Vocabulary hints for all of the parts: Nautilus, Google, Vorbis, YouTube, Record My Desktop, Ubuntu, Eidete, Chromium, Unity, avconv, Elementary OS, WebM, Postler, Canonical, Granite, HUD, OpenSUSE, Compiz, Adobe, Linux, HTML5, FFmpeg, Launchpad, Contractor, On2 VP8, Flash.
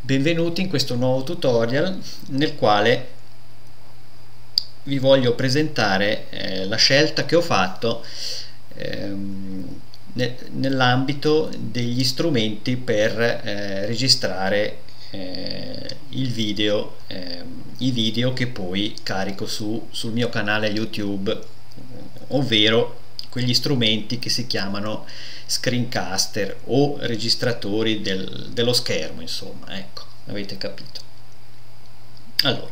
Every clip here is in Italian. Benvenuti in questo nuovo tutorial nel quale vi voglio presentare la scelta che ho fatto nell'ambito degli strumenti per registrare il video, i video che poi carico sul mio canale YouTube, ovvero quegli strumenti che si chiamano screencaster o registratori dello schermo, insomma, ecco, avete capito. Allora,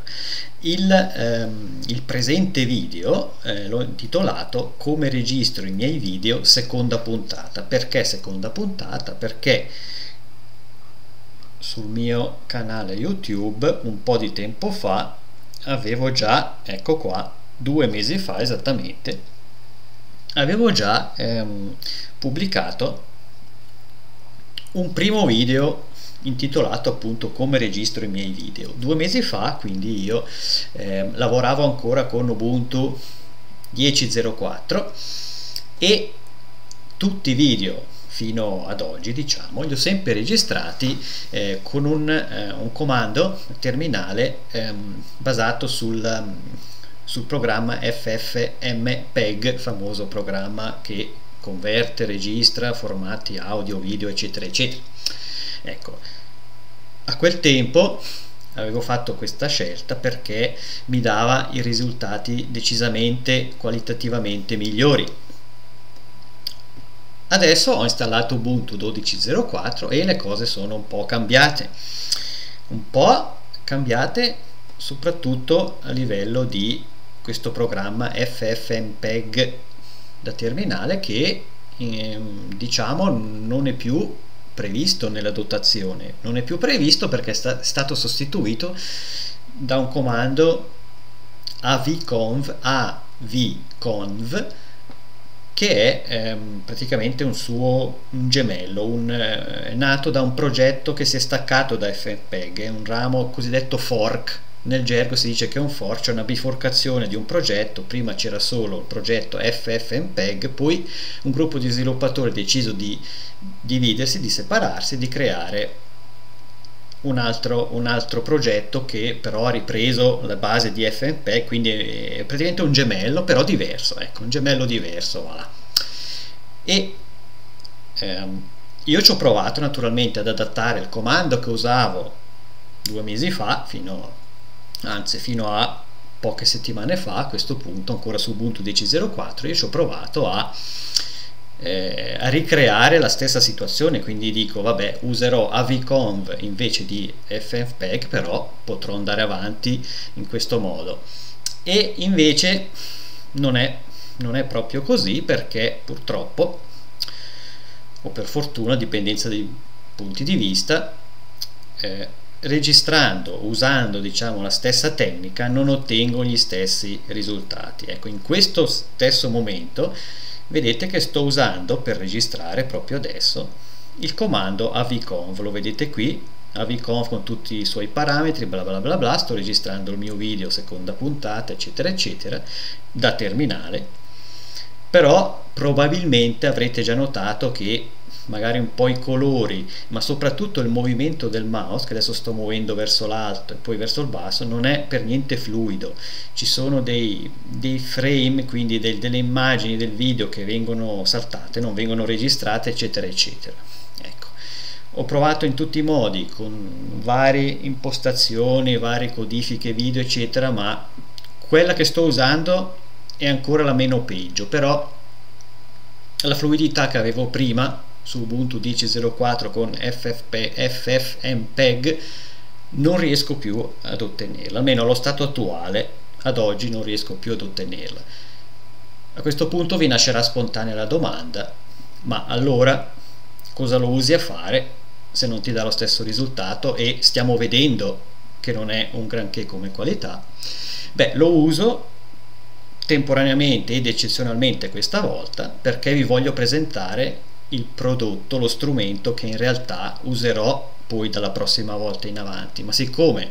il presente video l'ho intitolato "Come registro i miei video, seconda puntata". Perché seconda puntata? Perché sul mio canale YouTube un po' di tempo fa avevo già, ecco qua, 2 mesi fa esattamente, avevo già pubblicato un primo video intitolato appunto "Come registro i miei video". 2 mesi fa, quindi io lavoravo ancora con Ubuntu 10.04 e tutti i video fino ad oggi, diciamo, li ho sempre registrati con un comando terminale basato sul programma FFmpeg, famoso programma che converte, registra formati audio, video, eccetera eccetera. Ecco, a quel tempo avevo fatto questa scelta perché mi dava i risultati decisamente qualitativamente migliori. Adesso ho installato Ubuntu 12.04 e le cose sono un po' cambiate, soprattutto a livello di questo programma FFmpeg da terminale, che diciamo non è più previsto nella dotazione, non è più previsto perché è stato sostituito da un comando avconv, che è praticamente un gemello, è nato da un progetto che si è staccato da FFmpeg, è un ramo cosiddetto fork. Nel gergo si dice che un fork è una biforcazione di un progetto. Prima c'era solo il progetto FFmpeg, poi un gruppo di sviluppatori ha deciso di dividersi, di separarsi, di creare un altro progetto che però ha ripreso la base di FFmpeg, quindi è praticamente un gemello però diverso, ecco, un gemello diverso, voilà. E io ci ho provato naturalmente ad adattare il comando che usavo 2 mesi fa fino a poche settimane fa. A questo punto, ancora su Ubuntu 10.04, io ci ho provato a ricreare la stessa situazione, quindi dico vabbè, userò avconv invece di FFmpeg, però potrò andare avanti in questo modo. E invece non è proprio così, perché purtroppo, o per fortuna, a dipendenza dei punti di vista, registrando, usando diciamo la stessa tecnica, non ottengo gli stessi risultati. Ecco, in questo stesso momento vedete che sto usando per registrare proprio adesso il comando avconv, lo vedete qui, avconv con tutti i suoi parametri, bla bla bla bla. Sto registrando il mio video seconda puntata, eccetera eccetera, da terminale. Però probabilmente avrete già notato che magari un po' i colori, ma soprattutto il movimento del mouse, che adesso sto muovendo verso l'alto e poi verso il basso, non è per niente fluido. Ci sono dei frame, quindi delle immagini del video che vengono saltate, non vengono registrate, eccetera eccetera. Ecco, ho provato in tutti i modi con varie impostazioni, varie codifiche video eccetera, ma quella che sto usando è ancora la meno peggio. Però la fluidità che avevo prima su Ubuntu 10.04 con FFmpeg non riesco più ad ottenerla, almeno allo stato attuale ad oggi non riesco più ad ottenerla. A questo punto vi nascerà spontanea la domanda: ma allora cosa lo usi a fare se non ti dà lo stesso risultato? E stiamo vedendo che non è un granché come qualità. Beh, lo uso temporaneamente ed eccezionalmente questa volta, perché vi voglio presentare il prodotto, lo strumento che in realtà userò poi dalla prossima volta in avanti. Ma siccome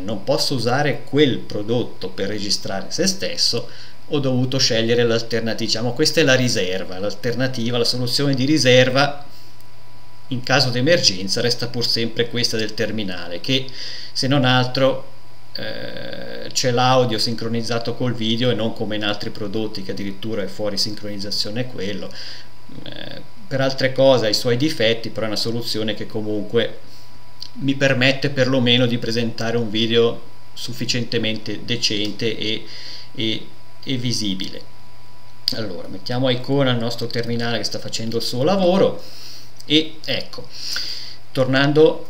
non posso usare quel prodotto per registrare se stesso, ho dovuto scegliere l'alternativa, diciamo questa è la riserva, l'alternativa, la soluzione di riserva in caso di emergenza resta pur sempre questa del terminale, che se non altro c'è l'audio sincronizzato col video e non come in altri prodotti che addirittura è fuori sincronizzazione quello. Per altre cose ha i suoi difetti, però è una soluzione che comunque mi permette perlomeno di presentare un video sufficientemente decente e visibile. Allora mettiamo icona al nostro terminale che sta facendo il suo lavoro, e ecco, tornando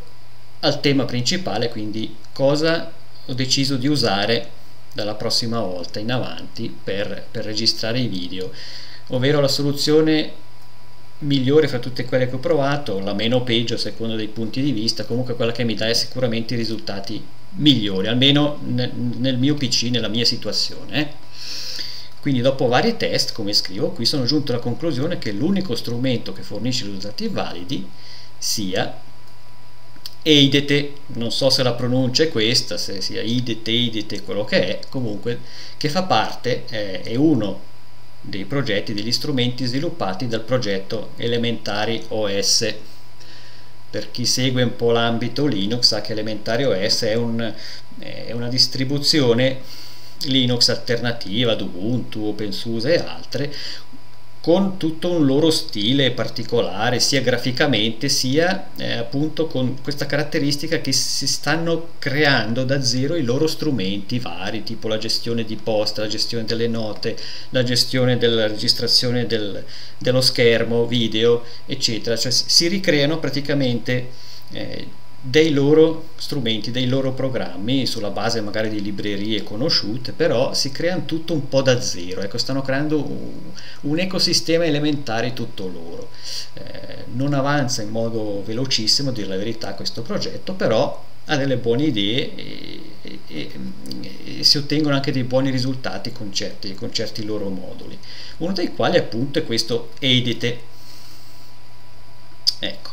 al tema principale, quindi cosa ho deciso di usare dalla prossima volta in avanti per registrare i video, ovvero la soluzione migliore fra tutte quelle che ho provato, la meno peggio a seconda dei punti di vista, comunque quella che mi dà è sicuramente i risultati migliori, almeno nel mio PC, nella mia situazione. Quindi dopo vari test, come scrivo qui, sono giunto alla conclusione che l'unico strumento che fornisce risultati validi sia Eidete, non so se la pronuncia è questa, se sia Eidete, Eidete, quello che è, comunque che fa parte, è uno dei progetti, degli strumenti sviluppati dal progetto Elementary OS. Per chi segue un po' l'ambito Linux sa che Elementary OS è una distribuzione Linux alternativa ad Ubuntu, OpenSUSE e altre, con tutto un loro stile particolare sia graficamente sia appunto con questa caratteristica che si stanno creando da zero i loro strumenti vari, tipo la gestione di posta, la gestione delle note, la gestione della registrazione dello schermo video eccetera, cioè si ricreano praticamente dei loro strumenti, dei loro programmi sulla base magari di librerie conosciute, però si creano tutto un po' da zero, ecco, stanno creando un ecosistema elementare tutto loro. Non avanza in modo velocissimo, a dire la verità, questo progetto, però ha delle buone idee e si ottengono anche dei buoni risultati con certi loro moduli, uno dei quali appunto è questo Eidete. Ecco.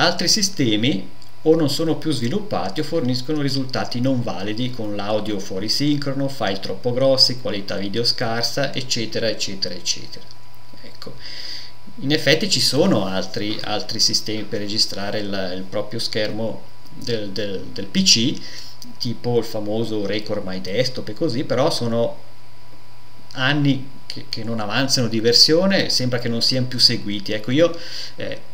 Altri sistemi o non sono più sviluppati o forniscono risultati non validi, con l'audio fuori sincrono, file troppo grossi, qualità video scarsa eccetera eccetera eccetera. Ecco, in effetti ci sono altri sistemi per registrare il proprio schermo del PC, tipo il famoso Record My Desktop e così, però sono anni che non avanzano di versione, sembra che non siano più seguiti. Ecco, io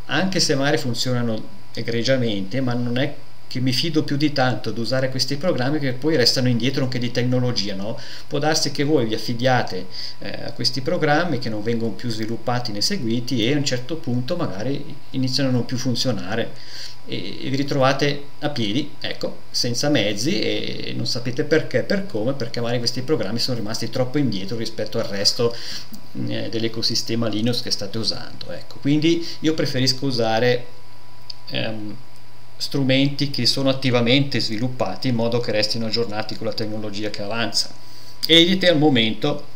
anche se magari funzionano egregiamente, ma non è che mi fido più di tanto ad usare questi programmi, che poi restano indietro anche di tecnologia, no? Può darsi che voi vi affidiate a questi programmi che non vengono più sviluppati né seguiti, e a un certo punto magari iniziano a non più funzionare e vi ritrovate a piedi, ecco, senza mezzi, e non sapete perché, per come, perché magari questi programmi sono rimasti troppo indietro rispetto al resto dell'ecosistema Linux che state usando. Ecco, quindi io preferisco usare strumenti che sono attivamente sviluppati in modo che restino aggiornati con la tecnologia che avanza. Eidete al momento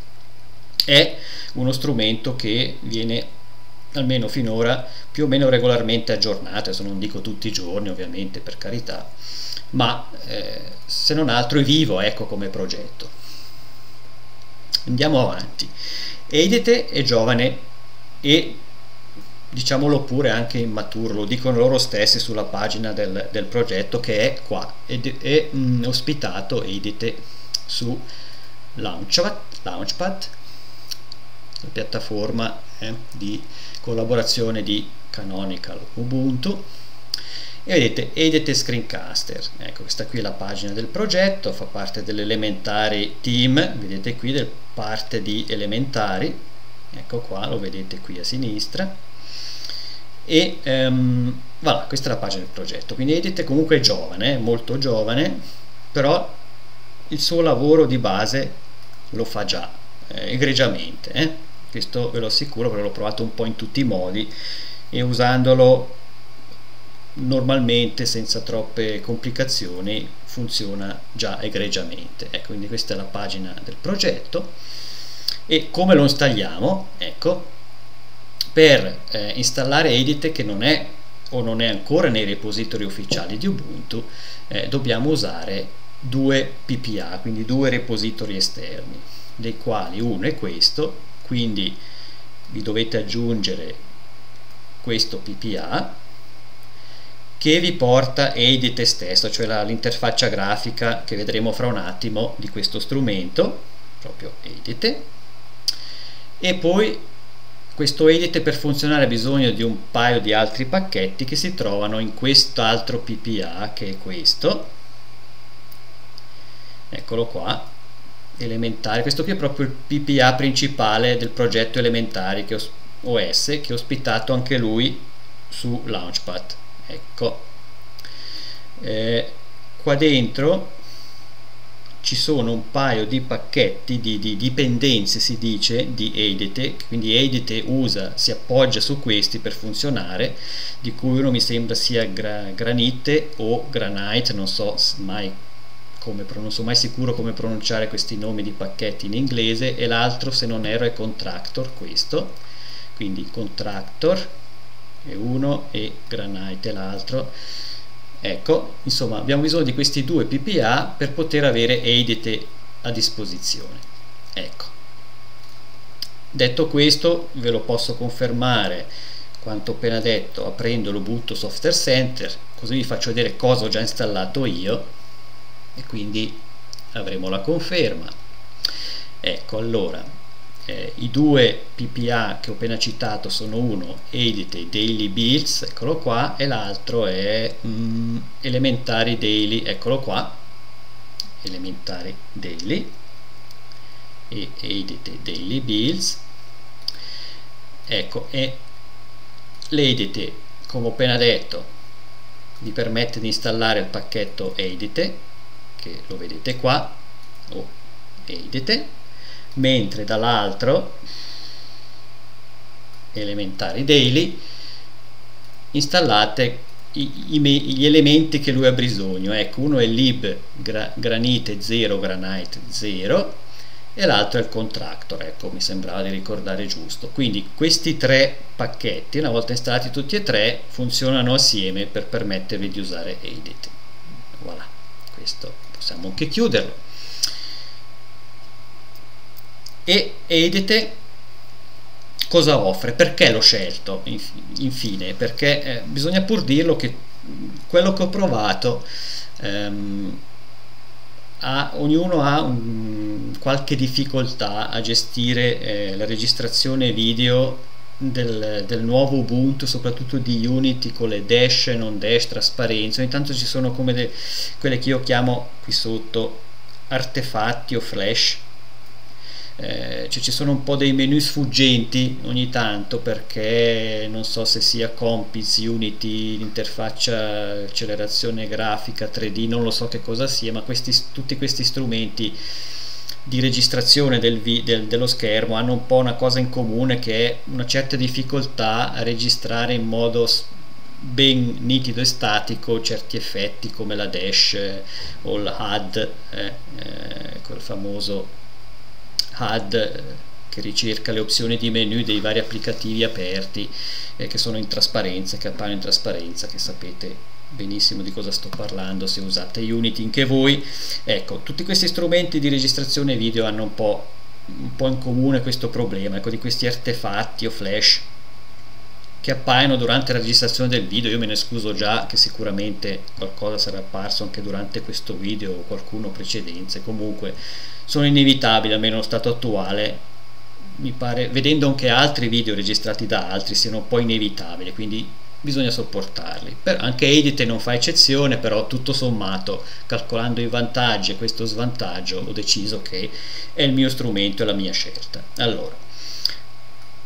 è uno strumento che viene, almeno finora, più o meno regolarmente aggiornato, adesso non dico tutti i giorni ovviamente, per carità, ma se non altro è vivo, ecco, come progetto. Andiamo avanti. Eidete è giovane e, diciamolo pure, anche immaturo, lo dicono loro stessi sulla pagina del progetto, che è qua, ed è ospitato Eidete su Launchpad, la piattaforma di collaborazione di Canonical, Ubuntu, e vedete Eidete Screencaster. Ecco, questa qui è la pagina del progetto, fa parte dell'Elementary Team, vedete qui del parte di Elementary, ecco qua, lo vedete qui a sinistra, e voilà, questa è la pagina del progetto. Quindi Eidete comunque è giovane, molto giovane, però il suo lavoro di base lo fa già egregiamente, questo ve lo assicuro, perché l'ho provato un po' in tutti i modi e usandolo normalmente senza troppe complicazioni funziona già egregiamente. Ecco, quindi questa è la pagina del progetto. E come lo instaliamo? Ecco, per installare Eidete, che non è o non è ancora nei repository ufficiali di Ubuntu, dobbiamo usare 2 PPA, quindi 2 repository esterni, dei quali uno è questo, quindi vi dovete aggiungere questo PPA che vi porta Eidete stesso, cioè l'interfaccia grafica che vedremo fra un attimo di questo strumento, proprio Eidete. E poi questo Eidete per funzionare ha bisogno di un paio di altri pacchetti che si trovano in quest'altro PPA, che è questo, eccolo qua, Elementare. Questo qui è proprio il PPA principale del progetto Elementary OS che ho ospitato anche lui su Launchpad. Ecco, qua dentro ci sono un paio di pacchetti di dipendenze, si dice, di Eidete, quindi Eidete si appoggia su questi per funzionare, di cui uno mi sembra sia Granite o Granite, non sono mai sicuro come pronunciare questi nomi di pacchetti in inglese, e l'altro, se non erro, è Contractor, questo, quindi Contractor è uno e Granite è l'altro. Ecco, insomma, abbiamo bisogno di questi due PPA per poter avere Eidete a disposizione. Ecco, detto questo, ve lo posso confermare quanto ho appena detto aprendo l'Ubuntu Software Center, così vi faccio vedere cosa ho già installato io e quindi avremo la conferma. Ecco, allora i due PPA che ho appena citato sono uno Eidete Daily Builds, eccolo qua, e l'altro è Elementary Daily, eccolo qua, Elementary Daily e Eidete Daily Builds. Ecco, e l'Eidete, come ho appena detto, vi permette di installare il pacchetto Eidete, che lo vedete qua, o Eidete, mentre dall'altro Elementary Daily installate gli elementi che lui ha bisogno. Ecco, uno è lib granite 0 granite 0 e l'altro è il Contractor. Ecco, mi sembrava di ricordare giusto. Quindi questi tre pacchetti, una volta installati tutti e tre, funzionano assieme per permettervi di usare Eidete. Voilà, questo possiamo anche chiuderlo. E Eidete cosa offre? Perché l'ho scelto? Infine, perché bisogna pur dirlo che quello che ho provato, ognuno ha qualche difficoltà a gestire la registrazione video del nuovo Ubuntu, soprattutto di Unity, con le dash, non dash, trasparenza. Ogni tanto ci sono come quelle che io chiamo qui sotto artefatti o flash, cioè ci sono un po' dei menu sfuggenti ogni tanto, perché non so se sia Compiz, Unity, l'interfaccia, accelerazione grafica 3D, non lo so che cosa sia, ma tutti questi strumenti di registrazione dello schermo hanno un po' una cosa in comune, che è una certa difficoltà a registrare in modo ben nitido e statico certi effetti come la dash o il HUD, quel famoso HUD che ricerca le opzioni di menu dei vari applicativi aperti che sono in trasparenza, che appaiono in trasparenza, che sapete benissimo di cosa sto parlando se usate Unity anche voi. Ecco, tutti questi strumenti di registrazione video hanno un po' in comune questo problema, ecco, di questi artefatti o flash che appaiono durante la registrazione del video. Io me ne scuso già che sicuramente qualcosa sarà apparso anche durante questo video o qualcuno precedente, comunque sono inevitabili, almeno allo stato attuale mi pare, vedendo anche altri video registrati da altri, siano un po' inevitabili, quindi bisogna sopportarli. Anche Eidete non fa eccezione, però tutto sommato, calcolando i vantaggi e questo svantaggio, ho deciso che è il mio strumento, è la mia scelta. Allora,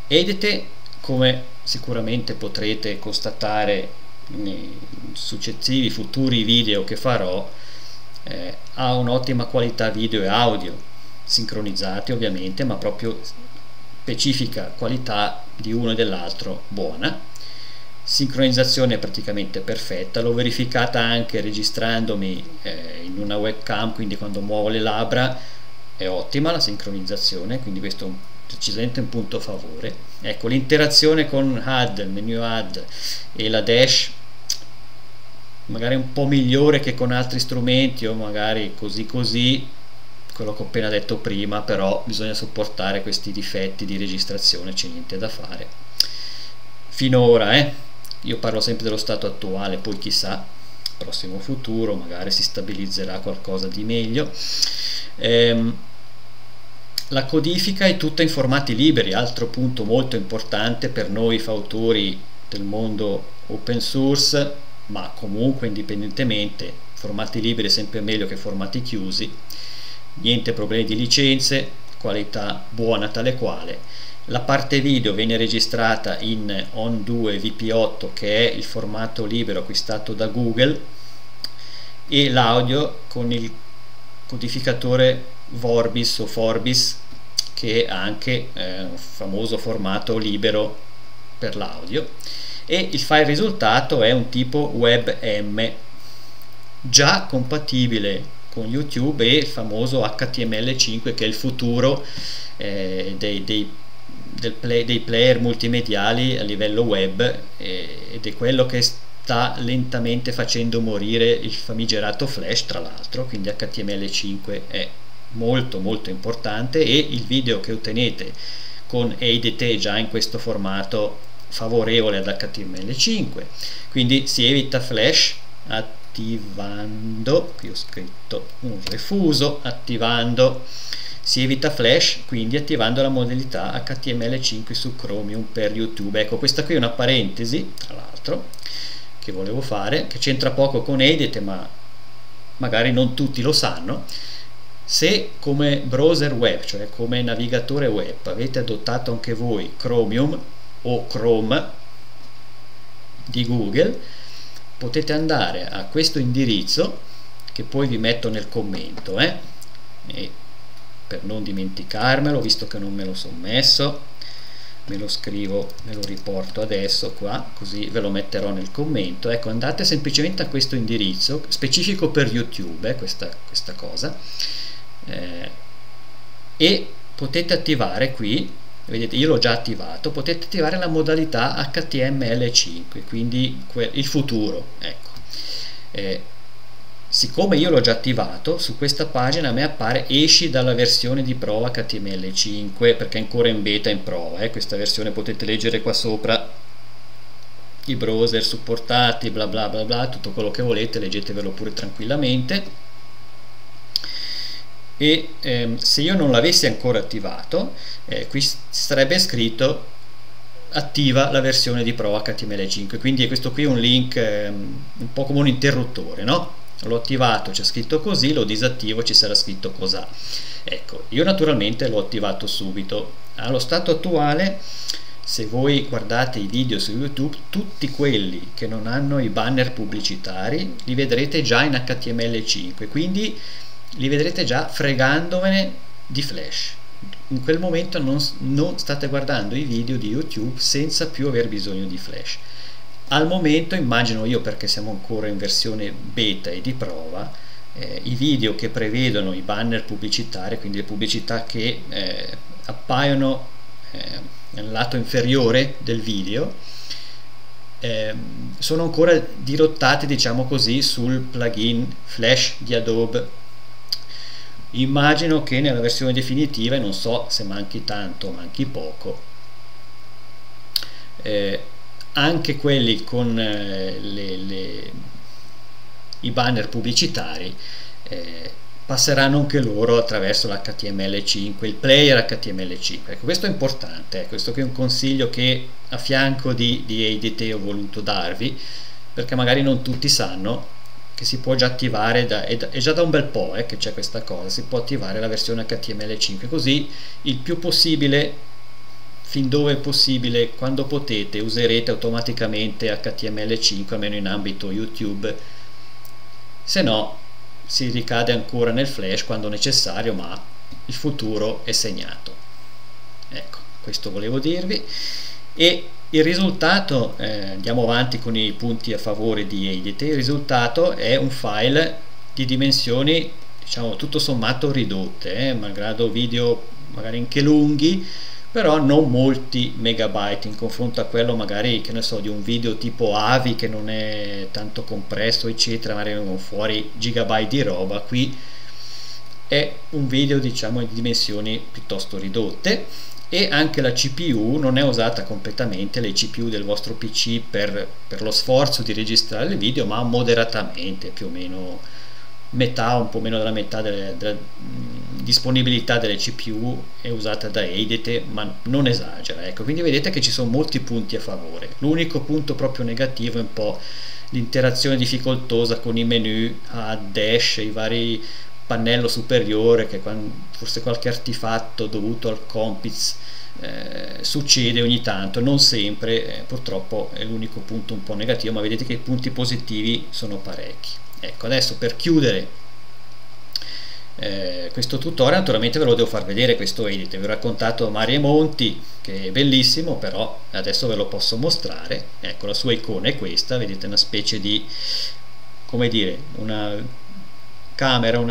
Eidete, come sicuramente potrete constatare nei successivi futuri video che farò, ha un'ottima qualità video e audio, sincronizzati ovviamente, ma proprio specifica qualità di uno e dell'altro buona, sincronizzazione praticamente perfetta. L'ho verificata anche registrandomi in una webcam, quindi quando muovo le labbra è ottima la sincronizzazione, quindi questo è decisamente un punto a favore. Ecco, l'interazione con HUD, il menu HUD e la dash magari un po' migliore che con altri strumenti, o magari così quello che ho appena detto prima, però bisogna sopportare questi difetti di registrazione, c'è niente da fare. finora, io parlo sempre dello stato attuale, poi chissà, prossimo futuro magari si stabilizzerà qualcosa di meglio. La codifica è tutta in formati liberi, altro punto molto importante per noi fautori del mondo open source, ma comunque indipendentemente, formati liberi è sempre meglio che formati chiusi, niente problemi di licenze, qualità buona tale quale. La parte video viene registrata in On2 VP8, che è il formato libero acquistato da Google, e l'audio con il codificatore Vorbis o Forbis, che è anche un famoso formato libero per l'audio, e il file risultato è un tipo WebM, già compatibile con YouTube e il famoso HTML5, che è il futuro dei player multimediali a livello web, ed è quello che sta lentamente facendo morire il famigerato Flash, tra l'altro. Quindi HTML5 è molto molto importante, e il video che ottenete con Eidete già in questo formato favorevole ad HTML5, quindi si evita Flash attivando, qui ho scritto un refuso, attivando, si evita Flash, quindi attivando la modalità HTML5 su Chromium per YouTube. Ecco, questa qui è una parentesi, tra l'altro, che volevo fare, che c'entra poco con Eidete, ma magari non tutti lo sanno. Se come browser web, cioè come navigatore web, avete adottato anche voi Chromium o Chrome di Google, potete andare a questo indirizzo, che poi vi metto nel commento, e per non dimenticarmelo, visto che non me lo sono messo, me lo scrivo, me lo riporto adesso qua, così ve lo metterò nel commento. Ecco, andate semplicemente a questo indirizzo specifico per YouTube, questa cosa, e potete attivare qui, vedete, io l'ho già attivato, potete attivare la modalità HTML5, quindi il futuro, ecco. Siccome io l'ho già attivato, su questa pagina a me appare esci dalla versione di prova HTML5, perché è ancora in beta, in prova, questa versione, potete leggere qua sopra i browser supportati, bla bla bla bla, tutto quello che volete, leggetevelo pure tranquillamente. E se io non l'avessi ancora attivato, qui sarebbe scritto attiva la versione di prova HTML5, quindi questo qui è un link un po' come un interruttore, no? L'ho attivato, c'è scritto così, lo disattivo, ci sarà scritto cos'ha. Ecco, io naturalmente l'ho attivato subito. Allo stato attuale, se voi guardate i video su YouTube, tutti quelli che non hanno i banner pubblicitari li vedrete già in HTML5, quindi li vedrete già fregandovene di Flash. In quel momento non state guardando i video di YouTube senza più aver bisogno di Flash. Al momento, immagino io, perché siamo ancora in versione beta e di prova, i video che prevedono i banner pubblicitari, quindi le pubblicità che appaiono nel lato inferiore del video, sono ancora dirottati, diciamo così, sul plugin Flash di Adobe. Immagino che nella versione definitiva, e non so se manchi tanto o manchi poco, anche quelli con i banner pubblicitari passeranno anche loro attraverso l'HTML5, il player HTML5. Ecco, questo è importante, questo è un consiglio che a fianco di Eidete ho voluto darvi, perché magari non tutti sanno che si può già attivare, è già da un bel po' che c'è questa cosa, si può attivare la versione HTML5, così il più possibile, fin dove è possibile, quando potete, userete automaticamente HTML5, almeno in ambito YouTube. Se no, si ricade ancora nel Flash quando necessario, ma il futuro è segnato. Ecco, questo volevo dirvi. E il risultato, andiamo avanti con i punti a favore di Eidete, il risultato è un file di dimensioni, diciamo, tutto sommato ridotte, malgrado video magari anche lunghi, però non molti megabyte in confronto a quello magari, che ne so, di un video tipo AVI, che non è tanto compresso eccetera, magari vengono fuori gigabyte di roba. Qui è un video, diciamo, di dimensioni piuttosto ridotte, e anche la CPU non è usata completamente, le CPU del vostro PC, per lo sforzo di registrare il video, ma moderatamente, più o meno metà, un po' meno della metà della disponibilità delle CPU è usata da Eidete, ma non esagera, ecco. Quindi vedete che ci sono molti punti a favore. L'unico punto proprio negativo è un po' l'interazione difficoltosa con i menu a dash, i vari pannello superiore, che forse qualche artefatto dovuto al Compiz succede ogni tanto, non sempre, purtroppo è l'unico punto un po' negativo, ma vedete che i punti positivi sono parecchi. Ecco, adesso per chiudere questo tutorial naturalmente ve lo devo far vedere questo Eidete, vi ho raccontato Mari e Monti che è bellissimo, però adesso ve lo posso mostrare. Ecco, la sua icona è questa, vedete, una specie di, come dire, una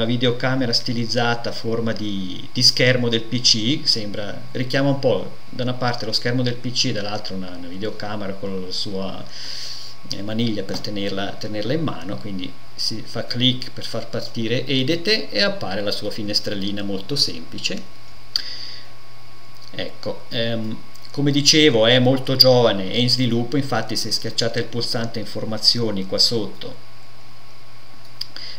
videocamera stilizzata a forma di schermo del PC, sembra, richiama un po' da una parte lo schermo del PC e dall'altra una videocamera con la sua maniglia per tenerla in mano. Quindi si fa clic per far partire Eidete e appare la sua finestrellina molto semplice. Ecco, come dicevo, è molto giovane, è in sviluppo, infatti se schiacciate il pulsante informazioni qua sotto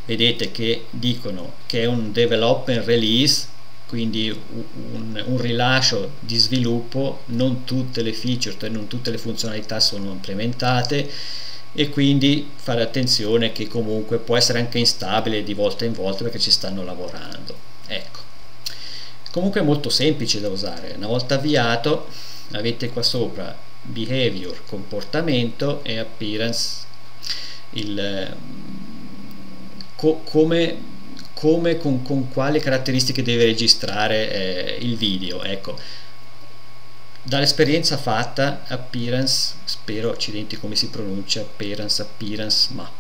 vedete che dicono che è un development release, quindi un rilascio di sviluppo, non tutte le feature, cioè non tutte le funzionalità sono implementate, e quindi fare attenzione che comunque può essere anche instabile di volta in volta perché ci stanno lavorando. Ecco, comunque è molto semplice da usare. Una volta avviato avete qua sopra behavior, comportamento, e appearance, con quali caratteristiche deve registrare il video. Ecco, dall'esperienza fatta appearance, spero, accidenti come si pronuncia appearance, ma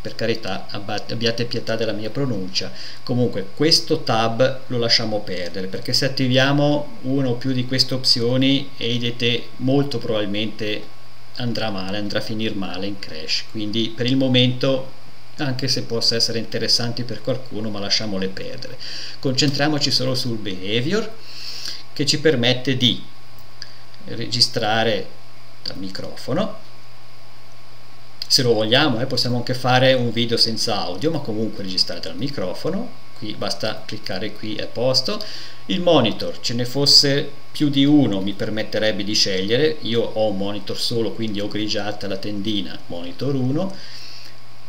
per carità abbiate pietà della mia pronuncia. Comunque questo tab lo lasciamo perdere, perché se attiviamo una o più di queste opzioni Eidete molto probabilmente andrà male, andrà a finire male in crash. Quindi per il momento, anche se possa essere interessanti per qualcuno, ma lasciamole perdere, concentriamoci solo sul behavior, che ci permette di registrare dal microfono se lo vogliamo, possiamo anche fare un video senza audio, ma comunque registrare dal microfono. Qui basta cliccare qui a posto. Il monitor, ce ne fosse più di uno mi permetterebbe di scegliere, io ho un monitor solo, quindi ho grigiata la tendina monitor 1.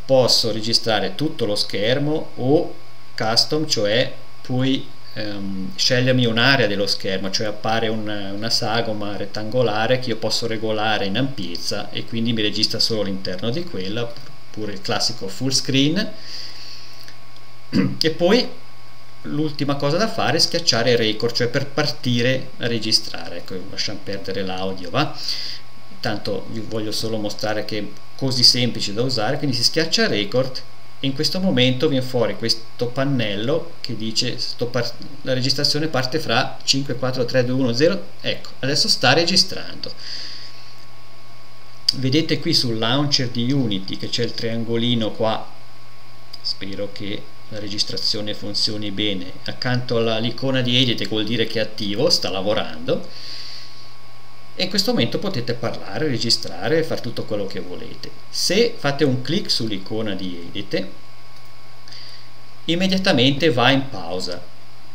Posso registrare tutto lo schermo o custom, cioè puoi scegliermi un'area dello schermo, cioè appare una sagoma rettangolare che io posso regolare in ampiezza e quindi mi registra solo l'interno di quella, oppure il classico full screen. E poi l'ultima cosa da fare è schiacciare record, cioè per partire a registrare. Ecco, lasciamo perdere l'audio, va? Tanto vi voglio solo mostrare che è così semplice da usare. Quindi si schiaccia record e in questo momento viene fuori questo pannello che dice la registrazione parte fra 5, 4, 3, 2, 1, 0. Ecco, adesso sta registrando. Vedete qui sul launcher di Unity che c'è il triangolino qua, spero che la registrazione funzioni bene, accanto all'icona di Eidete, vuol dire che è attivo, sta lavorando. E in questo momento potete parlare, registrare, fare tutto quello che volete. Se fate un clic sull'icona di Eidete, immediatamente va in pausa,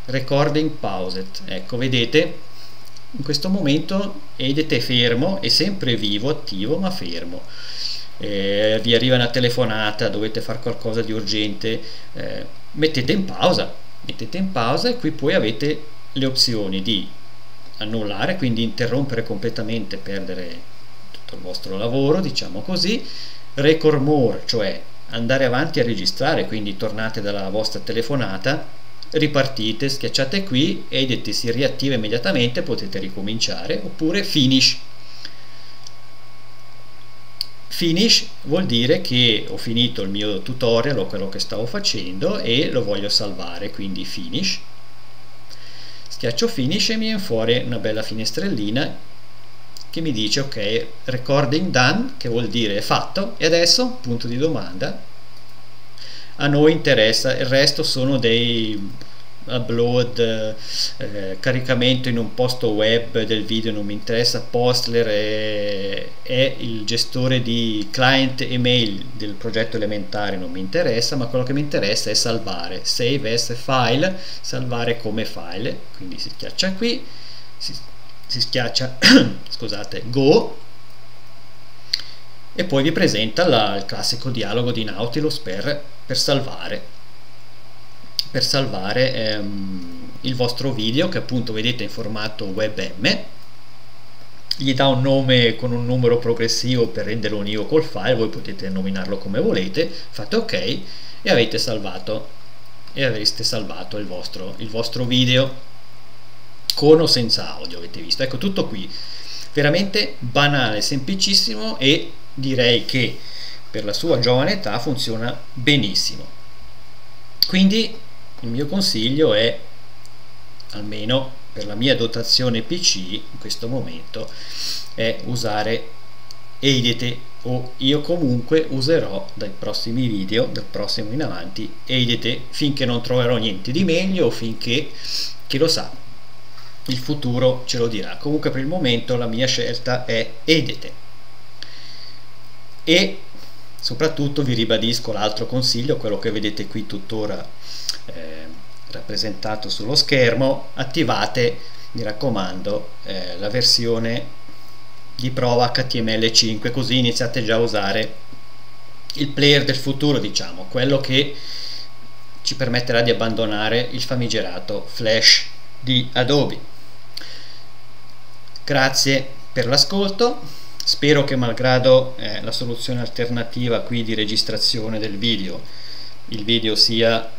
recording paused. Ecco, vedete, in questo momento Eidete è fermo, è sempre vivo, attivo, ma fermo. Vi arriva una telefonata, dovete fare qualcosa di urgente, mettete in pausa, e qui poi avete le opzioni di annullare, quindi interrompere completamente, perdere tutto il vostro lavoro, diciamo così, record more, cioè andare avanti a registrare, quindi tornate dalla vostra telefonata, ripartite, schiacciate qui, Eidete si riattiva immediatamente, potete ricominciare, oppure finish. Finish vuol dire che ho finito il mio tutorial o quello che stavo facendo e lo voglio salvare, quindi finish. Schiaccio finish e mi viene fuori una bella finestrellina che mi dice ok, recording done, che vuol dire è fatto, e adesso punto di domanda. A noi interessa, il resto sono dei upload, caricamento in un posto web del video, non mi interessa. Postler è il gestore di client email del progetto elementare, non mi interessa, ma quello che mi interessa è salvare, save as file, salvare come file. Quindi si schiaccia qui, si schiaccia scusate, go, e poi vi presenta il classico dialogo di Nautilus per salvare, il vostro video, che appunto vedete in formato WebM. Gli dà un nome con un numero progressivo per renderlo unico col file, voi potete nominarlo come volete, fate ok e avete salvato, e avreste salvato il vostro video con o senza audio, avete visto. Ecco, tutto qui, veramente banale, semplicissimo, e direi che per la sua giovane età funziona benissimo. Quindi il mio consiglio è, almeno per la mia dotazione PC in questo momento, è usare Eidete, o io comunque userò dai prossimi video, dal prossimo in avanti, Eidete, finché non troverò niente di meglio, o finché, chi lo sa, il futuro ce lo dirà. Comunque per il momento la mia scelta è Eidete. E soprattutto vi ribadisco l'altro consiglio, quello che vedete qui tuttora rappresentato sullo schermo: attivate, mi raccomando, la versione di prova HTML5, così iniziate già a usare il player del futuro, diciamo, quello che ci permetterà di abbandonare il famigerato Flash di Adobe. Grazie per l'ascolto, spero che, malgrado la soluzione alternativa qui di registrazione del video, il video sia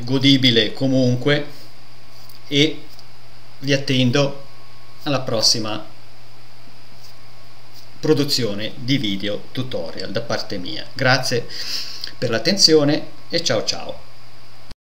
godibile comunque, e vi attendo alla prossima produzione di video tutorial da parte mia. Grazie per l'attenzione e ciao ciao.